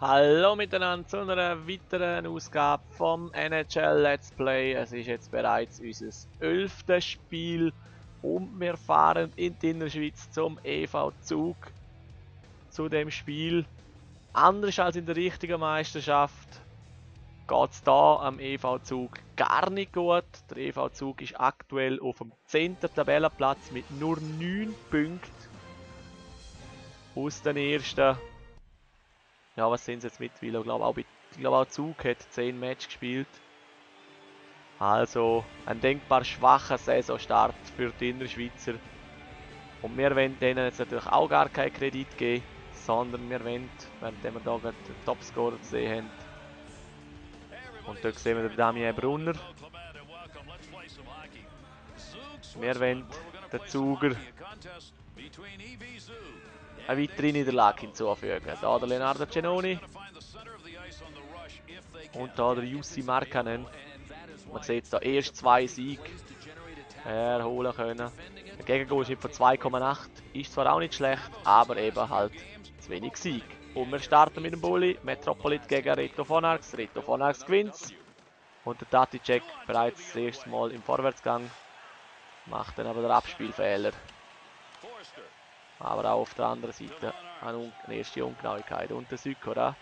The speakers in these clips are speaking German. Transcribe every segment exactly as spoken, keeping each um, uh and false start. Hallo miteinander zu einer weiteren Ausgabe vom N H L Let's Play. Es ist jetzt bereits unser elftes Spiel und wir fahren in die Innerschweiz zum E V Zug. Zu dem Spiel, anders als in der richtigen Meisterschaft, geht es hier am E V Zug gar nicht gut. Der E V Zug ist aktuell auf dem zehnten Tabellenplatz mit nur neun Punkten aus den ersten. Ja, was sind es jetzt mittlerweile? Ich glaube auch, glaub, auch Zug hat zehn Matches gespielt. Also ein denkbar schwacher Saisonstart für die Innerschweizer. Und wir wollen denen jetzt natürlich auch gar keinen Kredit geben, sondern wir wollen, während wir hier gerade den Topscorer gesehen haben. Und dort sehen wir den Damien Brunner. Wir wollen den Zuger eine weitere Niederlage hinzufügen. Da der Leonardo Genoni und da der Yussi Markkanen. Man sieht jetzt da erst zwei Siege erholen können. Der Gegengoal ist von zwei Komma acht. Ist zwar auch nicht schlecht, aber eben halt zu wenig Sieg. Und wir starten mit dem Bulli. Metropolit gegen Reto von Arx. Reto von Arx gewinnt. Und der Taticek bereits das erste Mal im Vorwärtsgang. Macht dann aber den Abspielfehler. Aber auch auf der anderen Seite eine erste Ungenauigkeit. Und der Sýkora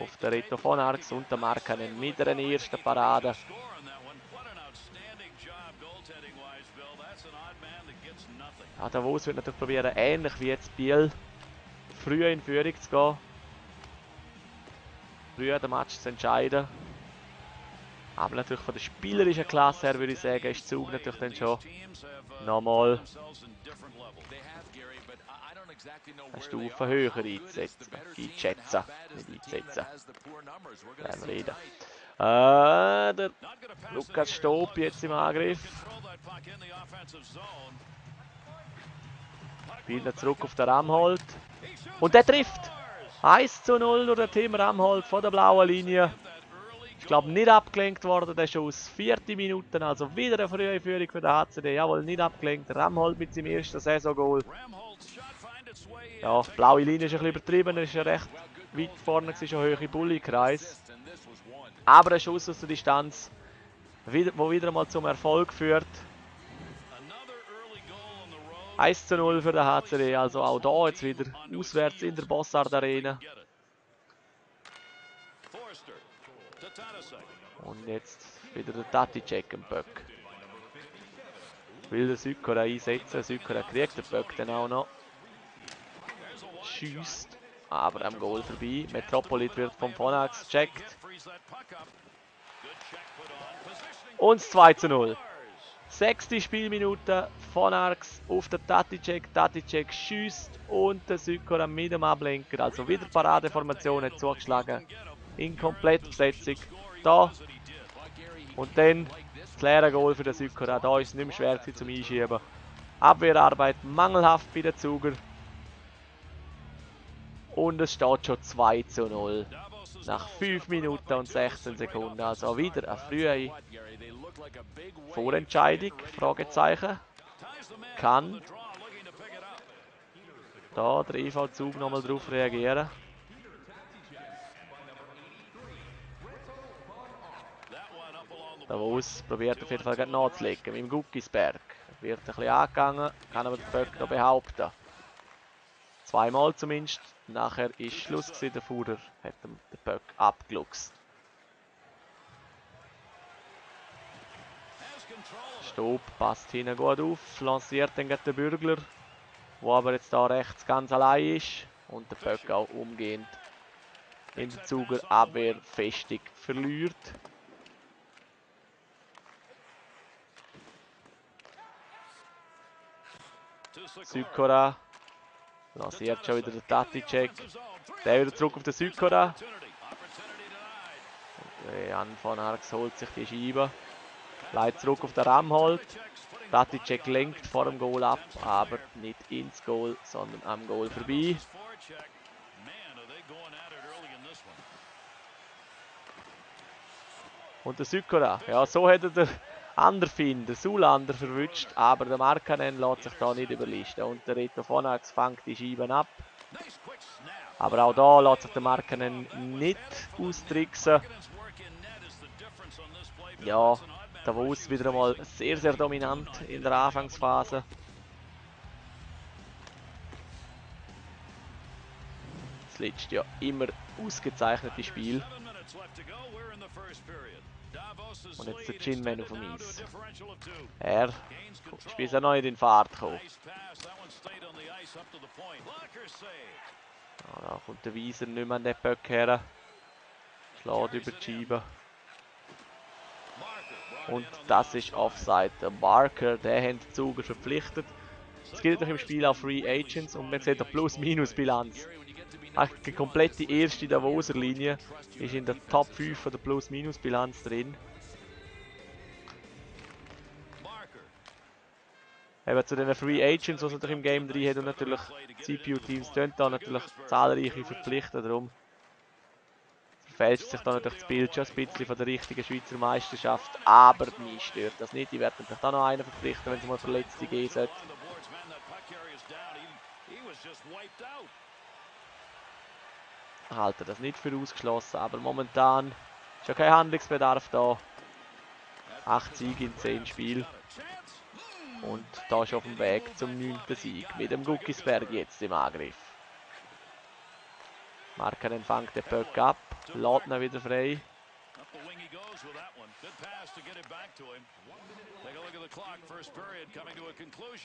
auf der Reto von Arx und der Markkanen mit einer ersten Parade. Ja, Davos wird natürlich probieren, ähnlich wie jetzt Biel, früh in Führung zu gehen. Früher den Match zu entscheiden. Aber natürlich von der spielerischen Klasse her würde ich sagen, ist Zug natürlich dann schon nochmal eine Stufe höher einzusetzen, einzuschätzen, nicht einzusetzen, werden wir reden. Äh, der Lukas Stopp jetzt im Angriff. Spielt zurück auf den Ramholt. Und der trifft! eins zu null durch den Tim Ramholt von der blauen Linie. Ich glaube nicht abgelenkt worden, der Schuss. Vierte Minuten, also wieder eine frühe Führung für den H C D. Jawohl, nicht abgelenkt. Ramholt mit seinem ersten Saison-Goal. Ja, die blaue Linie ist ein bisschen übertrieben, er ist ja recht weit vorne, es ist ein hoher Bulli-Kreis. Aber ein Schuss aus der Distanz, der wieder mal zum Erfolg führt. eins zu null für den H C D, also auch da jetzt wieder auswärts in der Bossard Arena. Und jetzt wieder der Taticek im Böck. Will der Sýkora einsetzen, Sýkora kriegt den Böck dann auch noch. Schießt, aber am Goal vorbei. Metropolit wird vom von Arx gecheckt. Und zwei zu null. Sechste Spielminute, von Arx auf den Taticek, Taticek schießt und der Sýkora mit dem Ablenker. Also wieder Paradeformation hat zugeschlagen. In Komplettbesetzung. Da. Und dann das leere Goal für den Sýkora. Da ist es nicht mehr schwer zum Einschieben. Abwehrarbeit mangelhaft bei den Zuger. Und es steht schon zwei zu null. Nach fünf Minuten und sechzehn Sekunden. Also wieder eine frühe Vorentscheidung. Fragezeichen. Kann da der E V Zug nochmal drauf reagieren. Davos probiert auf jeden Fall gerade nachzulegen mit dem Guckisberg. Wird ein bisschen angegangen, kann aber den Böck noch behaupten. Zweimal zumindest. Nachher ist Schluss gewesen, der Fuhrer hat den Böck abgeluchst. Stopp, passt hinten gut auf, lanciert dann gerade den Bürgler, der aber jetzt da rechts ganz allein ist und der Böck auch umgehend in der Zuger Abwehr festig verliert. Sýkora lanciert schon wieder den Taticek. Der wieder zurück auf den Sýkora. Jan von Arx holt sich die Scheibe. Leitet zurück auf den Ramholt. Taticek lenkt vor dem Goal ab, aber nicht ins Goal, sondern am Goal vorbei. Und der Sýkora. Ja, so hätte der Anderfin, der Sulander verwünscht, aber der Markkanen lässt sich da nicht überlisten. Und der Reto von Arx fängt die Scheiben ab. Aber auch da lässt sich der Markkanen nicht austricksen. Ja, Davos wieder einmal sehr, sehr dominant in der Anfangsphase. Das letzte ja immer ausgezeichnete Spiel. Und jetzt der Chinman auf dem Eis. Er spielt ja neu in den Fahrt gekommen. Oh, da kommt der Weiser nicht mehr an den Böck her. Schlägt über die Scheibe. Und das ist Offside. Der Marker, der haben die Zuger verpflichtet. Es gilt noch im Spiel auch Free Agents und man sieht eine Plus-Minus-Bilanz. Die komplette erste Davoser Linie ist in der Top fünf von der Plus-Minus-Bilanz drin. Eben zu den Free Agents, die es natürlich im Game drin hat, und natürlich C P U-Teams tun da natürlich zahlreiche Verpflichten, darum verfälscht sich da natürlich das Bild schon ein bisschen von der richtigen Schweizer Meisterschaft, aber mich stört das nicht. Ich werde natürlich auch noch einen verpflichten, wenn es mal Verletzte geben sollte. Ich halte das nicht für ausgeschlossen, aber momentan ist ja kein Handlungsbedarf da. acht Siege in zehn Spielen. Und da ist auf dem Weg zum neunten Sieg mit dem Guckisberg jetzt im Angriff. Markkanen fängt den Puck ab, lädt ihn wieder frei.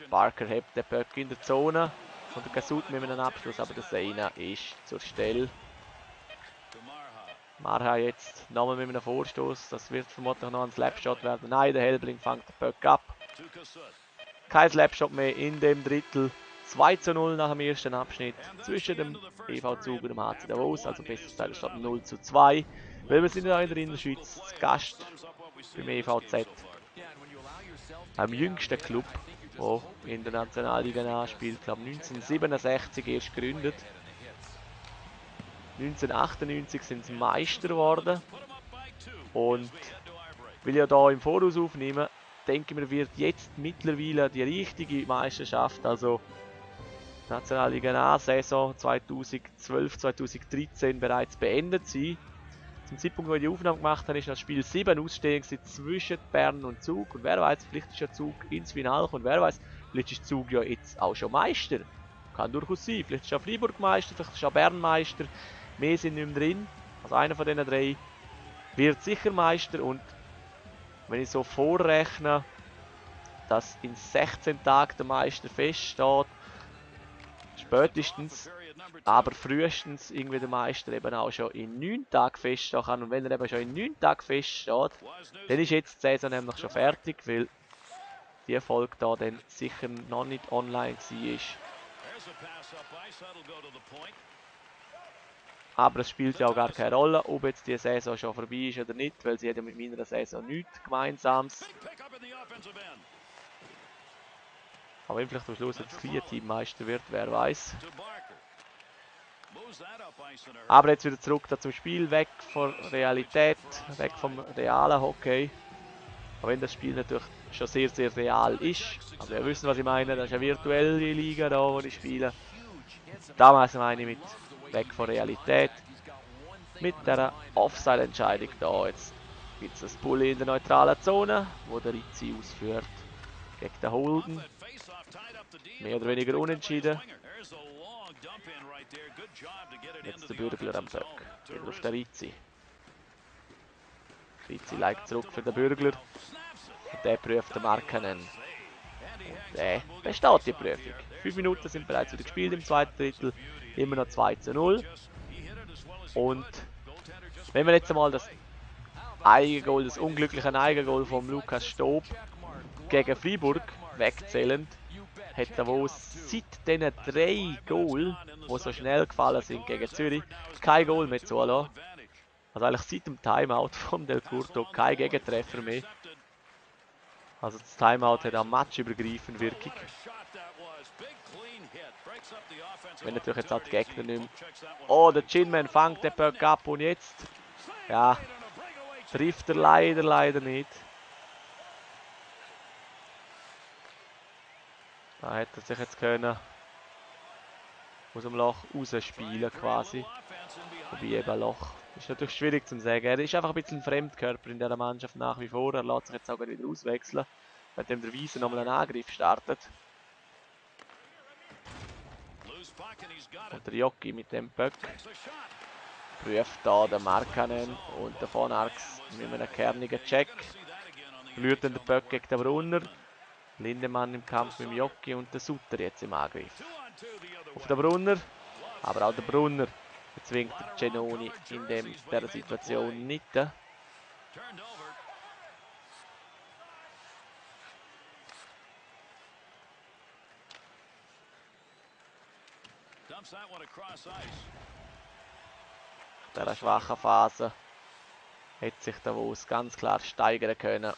Parker hebt den Puck in der Zone und der Kasut mit einem Abschluss, aber der Seina ist zur Stelle. Marha jetzt nochmal mit einem Vorstoß, das wird vermutlich noch ein Slapshot werden. Nein, der Helbling fängt den Puck ab. Kein Slapshot mehr in dem Drittel. zwei zu null nach dem ersten Abschnitt zwischen dem E V Zug und dem H C Davos, also besseres Teil statt null zu zwei. Weil wir sind ja in der Innerschweiz zu Gast beim E V Z, am jüngsten Club, der in der Nationalliga spielt. Ich glaube neunzehnhundertsiebenundsechzig erst gegründet. neunzehnhundertachtundneunzig sind sie Meister geworden. Und will ja da im Voraus aufnehmen, denke mir, wird jetzt mittlerweile die richtige Meisterschaft, also Nationalliga Saison zweitausendzwölf zweitausenddreizehn bereits beendet sein. Zum Zeitpunkt, wo ich die Aufnahme gemacht habe, ist das Spiel sieben ausstehend zwischen Bern und Zug. Und wer weiß, vielleicht ist der Zug ins Finale und wer weiß, vielleicht ist Zug ja jetzt auch schon Meister. Kann durchaus sein. Vielleicht ist auch Freiburg Meister, vielleicht ist auch Bern Meister. Mehr sind nicht mehr drin. Also einer von diesen drei wird sicher Meister. Und wenn ich so vorrechne, dass in sechzehn Tagen der Meister feststeht, spätestens, aber frühestens irgendwie der Meister eben auch schon in neun Tagen feststehen kann. Und wenn er eben schon in neun Tagen feststeht, dann ist jetzt die Saison nämlich schon fertig, weil die Folge da dann sicher noch nicht online war. Aber es spielt ja auch gar keine Rolle, ob jetzt die Saison schon vorbei ist oder nicht, weil sie hat ja mit meiner Saison nichts Gemeinsames. Aber wenn vielleicht am Schluss das Team Meister wird, wer weiß. Aber jetzt wieder zurück da zum Spiel, weg von Realität, weg vom realen Hockey. Auch wenn das Spiel natürlich schon sehr, sehr real ist. Aber wir wissen, was ich meine, das ist eine virtuelle Liga, da, wo ich spiele. Damals meine ich mit weg von Realität. Mit dieser Offside-Entscheidung da. Jetzt gibt es das Bulli in der neutralen Zone, wo der Rizzi ausführt gegen den Holden. Mehr oder weniger unentschieden. Jetzt der Bürgler am Böck. Wieder auf der Rizzi. Rizzi legt zurück für den Bürgler. Und der prüft den Markkanen. Und der besteht die Prüfung. fünf Minuten sind bereits wieder gespielt im zweiten Drittel. Immer noch zwei zu null. Und wenn wir jetzt einmal das Eigengoal, das unglückliche Eigengoal von Lukas Stob gegen Freiburg wegzählen, hat Davos seit diesen drei Goal, die so schnell gefallen sind gegen Zürich, kein Goal mehr zulassen. Also eigentlich seit dem Timeout von Del Curto kein Gegentreffer mehr. Also das Timeout hat auch matchübergreifend Wirkung. Wenn natürlich jetzt auch die Gegner nicht mehr... Oh, der Chinman fängt den Puck ab und jetzt... Ja, trifft er leider, leider nicht. Da hätte er sich jetzt können aus dem Loch rausspielen quasi. Wobei eben Loch ist natürlich schwierig zu sagen. Er ist einfach ein bisschen ein Fremdkörper in dieser Mannschaft nach wie vor. Er lässt sich jetzt auch wieder auswechseln, nachdem der Wiese nochmal einen Angriff startet. Und der Jocki mit dem Böck prüft da den Markkanen und der von Arx mit einem kernigen Check. Blüht dann der Böck gegen den Brunner. Lindemann im Kampf mit dem Jocki und der Sutter jetzt im Angriff. Auf den Brunner, aber auch der Brunner zwingt Genoni in dem, dieser Situation nicht. In dieser schwachen Phase hätte sich Davos ganz klar steigern können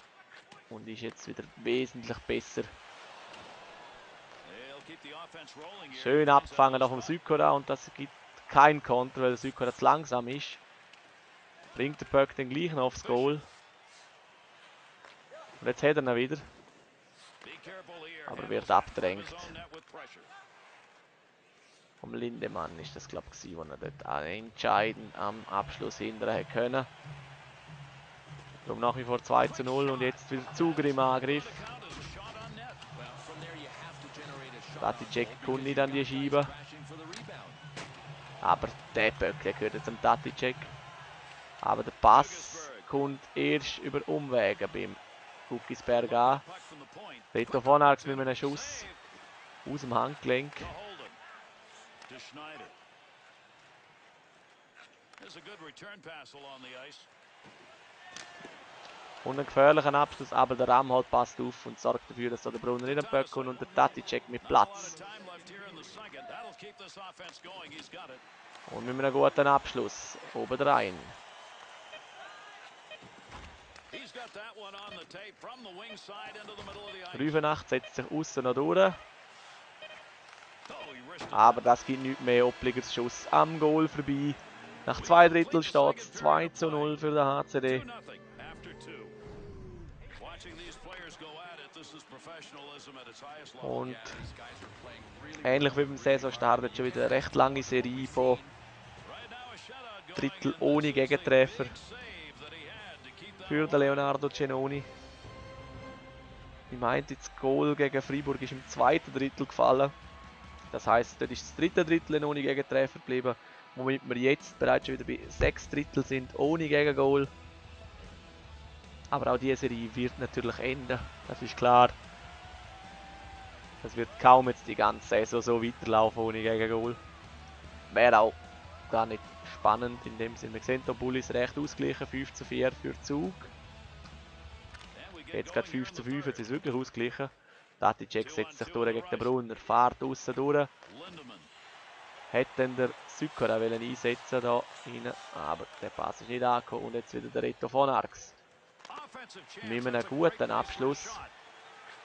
und ist jetzt wieder wesentlich besser. Schön abgefangen auf dem Sýkora und das gibt kein Konter, weil der Sýkora zu langsam ist. Bringt der Böck den gleichen aufs Goal. Und jetzt hat er ihn wieder. Aber wird abgedrängt. Vom Lindemann ist das, glaube ich, wo er dort entscheidend am Abschluss hindern hätte können. Darum nach wie vor zwei zu null und jetzt wieder Zuger im Angriff. Taticek kann nicht an die Scheibe. Aber der Böckle gehört jetzt am Taticek. Aber der Pass kommt erst über Umwege beim Guckisberg an. Reto von Arx mit einem Schuss aus dem Handgelenk. Und einen gefährlichen Abschluss, aber der Ramholt passt auf und sorgt dafür, dass der Brunner in den Böck kommt und der Taticek mit Platz. Und mit einem guten Abschluss, oben rein. Rüvenacht setzt sich außen noch durch. Aber das gibt nichts mehr, Oppligers Schuss am Goal vorbei. Nach zwei Drittel steht es zwei zu null für den H C D. Und ähnlich wie beim Saisonstart jetzt schon wieder eine recht lange Serie von Drittel ohne Gegentreffer für den Leonardo Genoni. Ich meinte, das Goal gegen Freiburg ist im zweiten Drittel gefallen. Das heisst, dort ist das dritte Drittel ohne Gegentreffer geblieben, womit wir jetzt bereits schon wieder bei sechs Drittel sind ohne Gegengoal. Aber auch diese Serie wird natürlich enden, das ist klar. Das wird kaum jetzt die ganze Saison so weiterlaufen ohne Gegengol. Wäre auch gar nicht spannend in dem Sinne. Wir sehen, der Bull ist recht ausgeglichen, fünf zu vier für Zug. Jetzt gerade fünf zu fünf, jetzt ist es wirklich ausgeglichen. Taticek setzt sich durch gegen den Brunner, fährt aussen durch. Hätte dann der Sýkora einsetzen da rein, aber der Pass ist nicht angekommen und jetzt wieder der Reto von Arx. Mit einem guten Abschluss.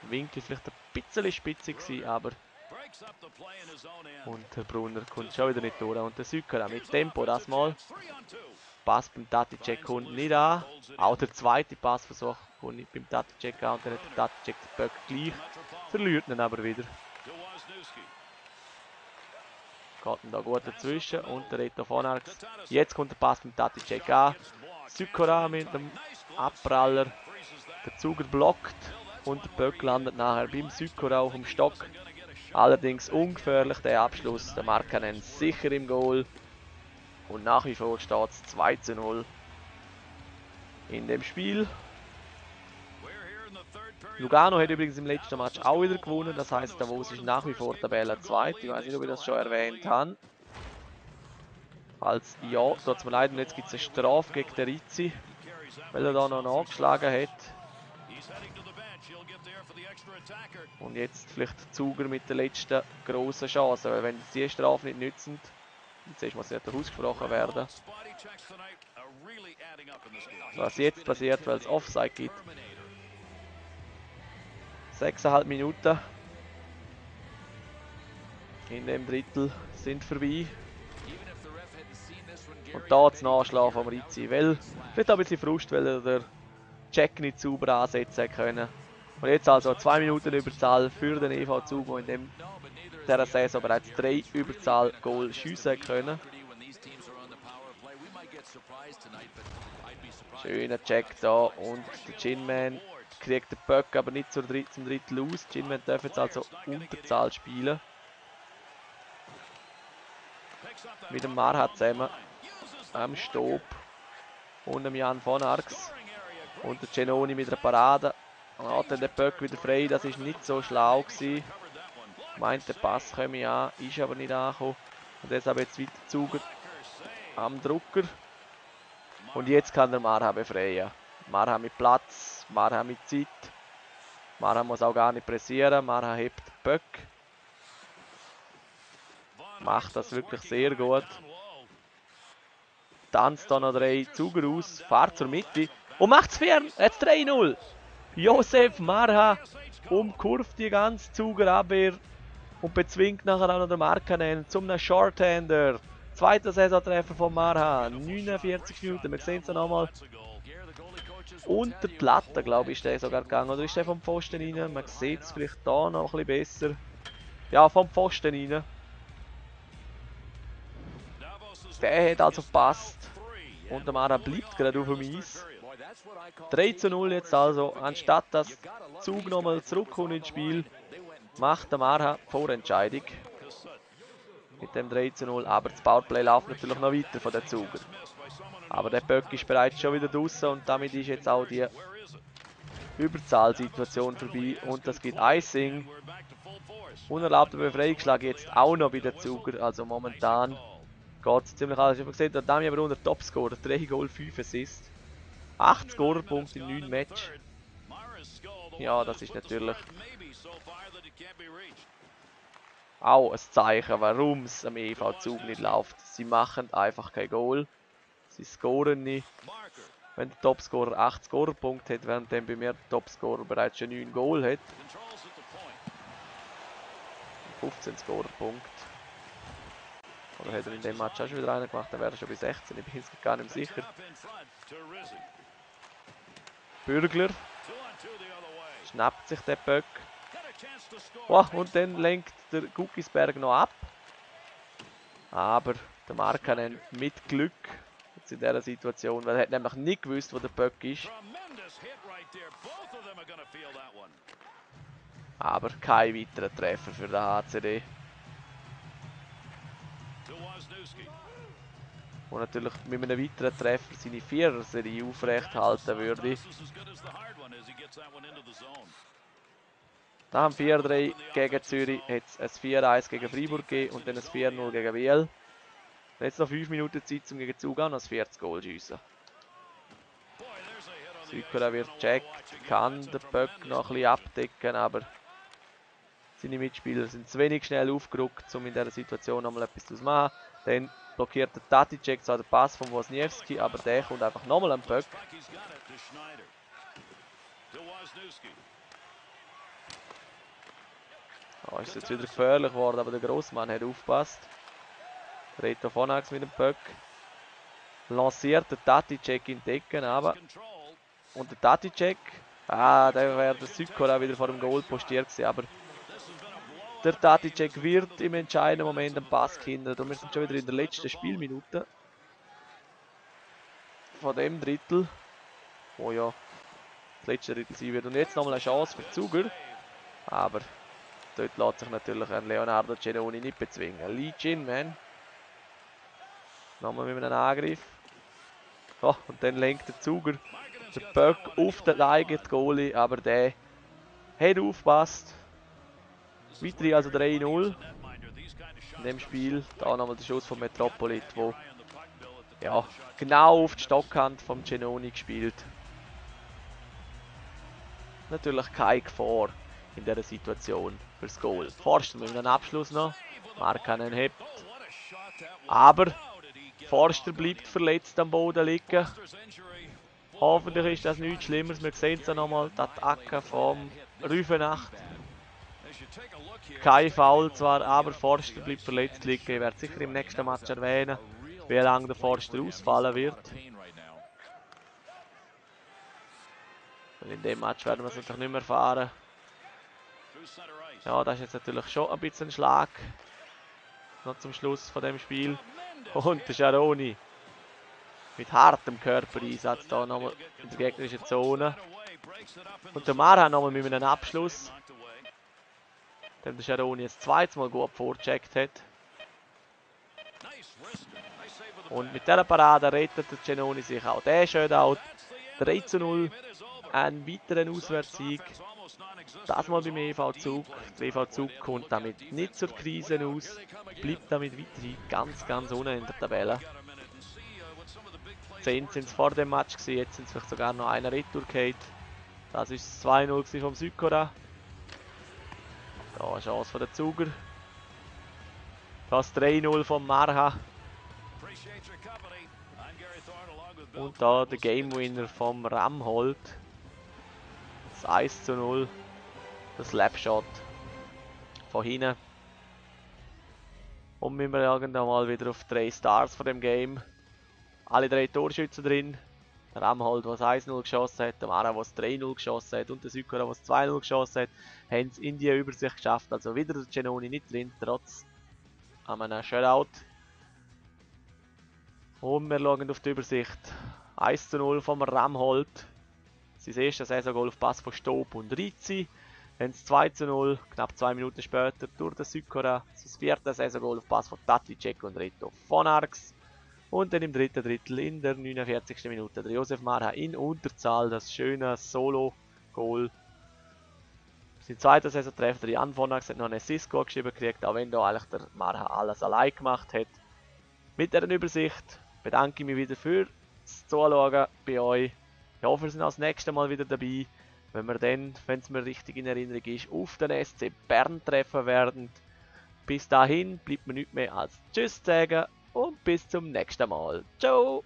Der Winkel ist vielleicht ein bisschen spitze gewesen, aber... Und der Brunner kommt schon wieder nicht durch. Und der Sýkora mit Tempo das mal. Pass beim Taticek kommt nicht an. Auch der zweite Passversuch kommt nicht beim Taticek an. Und dann hat der Taticek den Böck gleich. Verliert ihn aber wieder. Geht ihn da gut dazwischen. Und der Reto von Arx. Jetzt kommt der Pass beim Taticek an. Sýkora mit dem Abpraller. Der Zuger blockt. Und der Böck landet nachher beim Sýkora auch im Stock. Allerdings ungefährlich der Abschluss. Der Markkanen sicher im Goal. Und nach wie vor steht es zwei zu null in dem Spiel. Lugano hat übrigens im letzten Match auch wieder gewonnen. Das heisst, Davos ist nach wie vor Tabellenzweit. Ich weiß nicht, ob ich das schon erwähnt habe. Als ja, tut es mir leid. Und jetzt gibt es eine Strafe gegen den Rizzi, weil er da noch nachgeschlagen hat. Und jetzt vielleicht der Zuger mit der letzten grossen Chance, weil wenn diese Strafe nicht nützend, jetzt erstmal sollte ausgesprochen werden. Was jetzt passiert, weil es Offside gibt. sechs Komma fünf Minuten in dem Drittel sind vorbei. Und da das Nachschlagen vom Rizzi, weil vielleicht ein bisschen Frust, weil er den Check nicht sauber ansetzen können. Und jetzt also zwei Minuten Überzahl für den E V Zug, der in dem dieser Saison bereits drei Überzahl-Goal schiessen können. Schöner Check da und der Ginman kriegt den Puck aber nicht zum Drittel aus. Ginman darf jetzt also Unterzahl spielen. Mit dem Marha zusammen, am Stopp und dem Jan von Arx. Und der Genoni mit einer Parade. Hat dann den Puck wieder frei, das ist nicht so schlau gewesen. Meint der Pass komme an, ist aber nicht angekommen. Und deshalb jetzt weiter Zuger am Drucker. Und jetzt kann der Marha befreien. Marha mit Platz, Marha mit Zeit. Marha muss auch gar nicht pressieren, Marha hebt den Puck. Macht das wirklich sehr gut. Tanzt da noch drei Zuger aus, fährt zur Mitte und macht's fern. Jetzt drei null. Josef Marha umkurvt die ganze Zugerabwehr und bezwingt nachher auch noch den Markkanen zum Shorthander. Zweiter Saisontreffer von Marha, neunundvierzig Minuten, wir sehen es nochmal. Unter die Latte, glaube ich, ist der sogar gegangen. Oder ist der vom Pfosten rein? Man sieht es vielleicht da noch ein bisschen besser. Ja, vom Pfosten rein. Der hat also gepasst. Und der Marha bleibt gerade auf dem Eis. drei zu null jetzt also, anstatt dass Zug nochmal zurückkommt ins Spiel, macht der Marha Vorentscheidung. Mit dem drei zu null, aber das Powerplay läuft natürlich noch weiter von den Zuger. Aber der Böck ist bereits schon wieder draußen und damit ist jetzt auch die Überzahlsituation vorbei und das gibt Icing. Unerlaubter Befreiungsschlag jetzt auch noch bei den Zuger, also momentan geht es ziemlich alles. Ich habe gesehen, der Damien Brunner Topscorer, drei Goal, fünf Assists. acht Scorerpunkte in neun Matches. Ja, das ist natürlich auch ein Zeichen, warum es am E V Zug nicht läuft. Sie machen einfach kein Goal. Sie scoren nicht. Wenn der Topscorer acht Scorerpunkte hat, während dem bei mir der Topscorer bereits schon neun Goal hat. fünfzehn Scorerpunkte. Oder hätte er in dem Match auch schon wieder einen gemacht, dann wäre er schon bei sechzehn. Ich bin jetzt gar nicht mehr sicher. Bürgler schnappt sich den Böck. Oh, und dann lenkt der Guckisberg noch ab. Aber der Markkanen mit Glück jetzt in dieser Situation, weil er hat nämlich nicht gewusst, wo der Böck ist. Aber kein weiterer Treffer für den H C D. Und natürlich mit einem weiteren Treffer seine Vierer-Serie aufrecht halten würde. Nach dem vier drei gegen Zürich hat es ein vier eins gegen Freiburg gegeben und dann ein vier null gegen W L. Jetzt noch fünf Minuten Zeit, um gegen Zug an das vierzig Goal zu schiessen. Sýkora wird gecheckt, kann den Böck noch ein bisschen abdecken, aber seine Mitspieler sind zu wenig schnell aufgerückt, um in dieser Situation nochmal etwas zu machen. Dann blockiert der Taticek zwar den Pass von Wozniewski, aber der kommt einfach nochmal am Böck. Oh, ist jetzt wieder gefährlich geworden, aber der Grossmann hat aufgepasst. Reto von Arx mit dem Böck. Lanciert den Taticek in Decken, aber. Und der Taticek. Ah, da wäre der Sýkora wieder vor dem Goal postiert gewesen, aber. Der Taticek wird im entscheidenden Moment einen Pass hindern. Und wir sind schon wieder in der letzten Spielminute. Von dem Drittel. Oh ja, das letzte Drittel sein wird. Und jetzt nochmal eine Chance für Zuger. Aber dort lässt sich natürlich ein Leonardo Genoni nicht bezwingen. Lee Ginman. Nochmal mit einem Angriff. Oh, und dann lenkt der Zuger den Böck auf den eigenen Goalie. Aber der hat aufgepasst. Weitere also drei null in dem Spiel. Da nochmal der Schuss von Metropolit, wo ja, genau auf die Stockhand vom Genoni gespielt. Natürlich keine Gefahr in dieser Situation für das Goal. Forsten mit einem Abschluss noch. Markkanen hebt. Aber Forster bleibt verletzt am Boden liegen. Hoffentlich ist das nichts Schlimmeres. Wir sehen es ja nochmal, die Attacke vom Rüfenacht. Kein Foul zwar, aber Forster bleibt verletzt liegen. Ich werde sicher im nächsten Match erwähnen, wie lange der Forster ausfallen wird. Und in dem Match werden wir es natürlich nicht mehr erfahren. Ja, das ist jetzt natürlich schon ein bisschen ein Schlag. Noch zum Schluss von dem Spiel. Und der Scaroni mit hartem Körpereinsatz da nochmal in der gegnerischen Zone. Und der Marha nochmal mit einem Abschluss. Dem der Scaroni jetzt zweites Mal gut vorgecheckt hat. Und mit dieser Parade rettet der Genoni sich auch. Der Shootout. drei zu null. Einen weiteren Auswärtssieg. Das mal beim E V Zug. Der E V Zug kommt damit nicht zur Krise aus. Bleibt damit weiterhin ganz, ganz unten in der Tabelle. zehn sind es vor dem Match gewesen, jetzt sind es vielleicht sogar noch eine Retour gehabt. Das war das zwei null vom Sýkora. Da eine Chance von den Zuger. Das drei null vom Marha. Und da der Game Winner vom Ramholt. Das eins zu null. Das Slapshot von hinten. Und wir jagen da mal wieder auf drei Stars von dem Game. Alle drei Torschützen drin. Der Ramholt, der eins null geschossen hat, der Mara, der drei null geschossen hat und der Sýkora, der zwei null geschossen hat, haben es in die Übersicht geschafft. Also wieder der Genoni nicht drin, trotz einem Shutout. Und wir schauen auf die Übersicht. eins zu null vom Ramholt. Sein erstes Saison-Goal auf Pass von Stopp und Rizzi. Dann das zwei zu null, knapp zwei Minuten später, durch den Sýkora. Das vierte Saison-Goal auf Pass von Taticek und Reto von Arx. Und dann im dritten Drittel in der neunundvierzigsten Minute der Josef Marha in Unterzahl, das schöne Solo-Goal. Sein zweiter Saison-Treffer, Jan von Arx hat noch eine Assist geschrieben gekriegt, auch wenn da eigentlich der Marha alles allein gemacht hat. Mit dieser Übersicht bedanke ich mich wieder fürs Zuschauen bei euch. Ich hoffe, wir sind auch das nächste Mal wieder dabei, wenn wir dann, wenn es mir richtig in Erinnerung ist, auf den S C Bern treffen werden. Bis dahin bleibt mir nichts mehr als Tschüss sagen. Und bis zum nächsten Mal. Ciao!